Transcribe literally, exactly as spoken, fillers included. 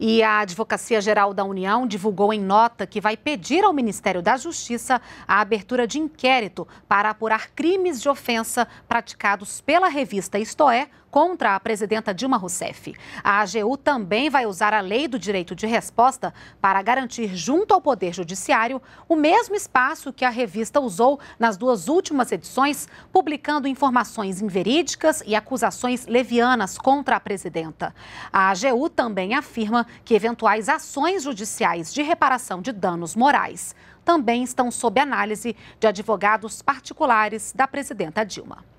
E a Advocacia-Geral da União divulgou em nota que vai pedir ao Ministério da Justiça a abertura de inquérito para apurar crimes de ofensa praticados pela revista IstoÉ contra a presidenta Dilma Rousseff. A AGU também vai usar a Lei do Direito de Resposta para garantir junto ao Poder Judiciário o mesmo espaço que a revista usou nas duas últimas edições, publicando informações inverídicas e acusações levianas contra a presidenta. A AGU também afirma que eventuais ações judiciais de reparação de danos morais também estão sob análise de advogados particulares da presidenta Dilma.